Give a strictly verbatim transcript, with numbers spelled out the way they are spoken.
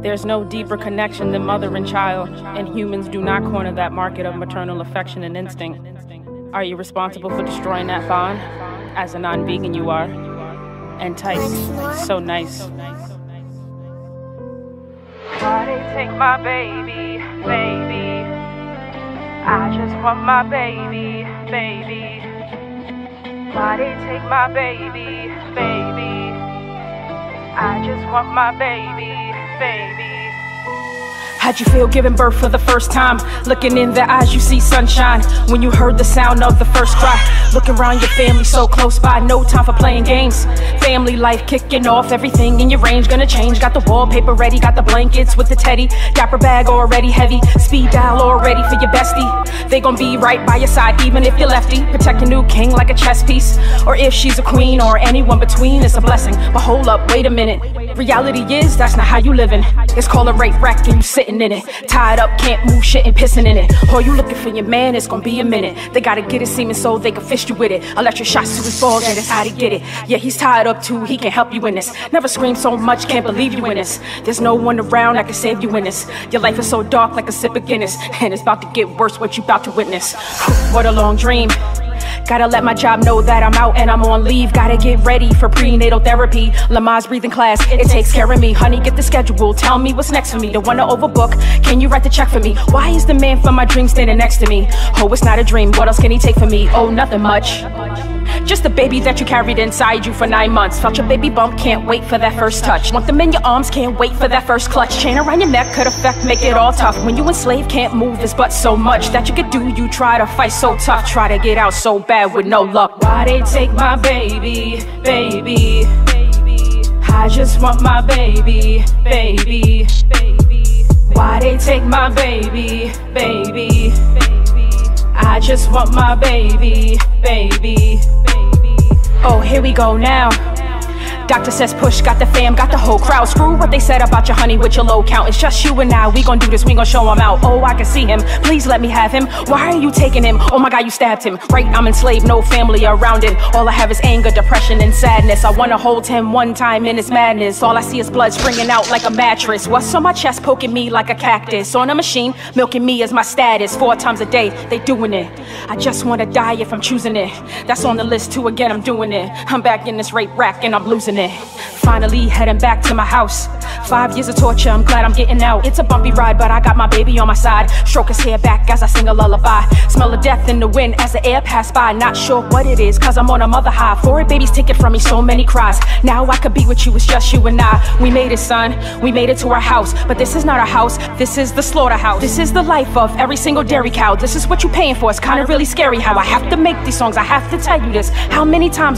There's no deeper connection than mother and child, and humans do not corner that market of maternal affection and instinct. Are you responsible for destroying that bond? As a non-vegan, you are. Entyce, so nice. Why'd they take my baby, baby? I just want my baby, baby. Why'd they take my baby, baby? I just want my baby, baby. How'd you feel giving birth for the first time? Looking in their eyes, you see sunshine. When you heard the sound of the first cry, looking around your family so close by, no time for playing games. Family life kicking off, everything in your range gonna change. Got the wallpaper ready, got the blankets with the teddy. Diaper bag already heavy, speed dial already for your bestie. They gon' be right by your side, even if you're lefty. Protect your new king like a chess piece. Or if she's a queen or anyone between, it's a blessing. But hold up, wait a minute. Reality is, that's not how you living. It's called a rape rack and you sitting in it. Tied up, can't move shit and pissing in it. Or you looking for your man, it's gonna be a minute. They gotta get it seeming so they can fist you with it. Electric shots to his balls, and that's how they get it. Yeah, he's tied up too, he can help you in this. Never scream so much, can't believe you in this. There's no one around that can save you in this. Your life is so dark like a sip of Guinness, and it's about to get worse what you about to witness. What a long dream. Gotta let my job know that I'm out and I'm on leave. Gotta get ready for prenatal therapy. Lamaze breathing class, it takes care of me. Honey, get the schedule, tell me what's next for me. Don't wanna overbook, can you write the check for me? Why is the man from my dream standing next to me? Oh, it's not a dream, what else can he take from me? Oh, nothing much. Just the baby that you carried inside you for nine months. Felt your baby bump, can't wait for that first touch. Want them in your arms, can't wait for that first clutch. Chain around your neck could affect, make it all tough. When you enslaved, can't move, there's but so much that you could do. You try to fight so tough, try to get out so bad with no luck. Why they take my baby, baby? I just want my baby, baby. Why they take my baby, baby? I just want my baby, baby. Oh, here we go now. Doctor says push, got the fam, got the whole crowd. Screw what they said about your honey with your low count. It's just you and I, we gon' do this, we gon' show him out. Oh, I can see him, please let me have him. Why are you taking him? Oh my god, you stabbed him. Right, I'm enslaved, no family around it. All I have is anger, depression, and sadness. I wanna hold him one time in his madness. All I see is blood springing out like a mattress. What's on my chest poking me like a cactus? On a machine, milking me as my status. Four times a day, they doing it. I just wanna die if I'm choosing it. That's on the list too, again, I'm doing it. I'm back in this rape rack and I'm losing it. Finally heading back to my house. Five years of torture, I'm glad I'm getting out. It's a bumpy ride, but I got my baby on my side. Stroke his hair back as I sing a lullaby. Smell of death in the wind as the air passed by. Not sure what it is, cause I'm on a mother high. Four babies taken from me, so many cries. Now I could be with you, it's just you and I. We made it, son, we made it to our house. But this is not our house, this is the slaughterhouse. This is the life of every single dairy cow. This is what you're paying for, it's kinda really scary. How I have to make these songs, I have to tell you this. How many times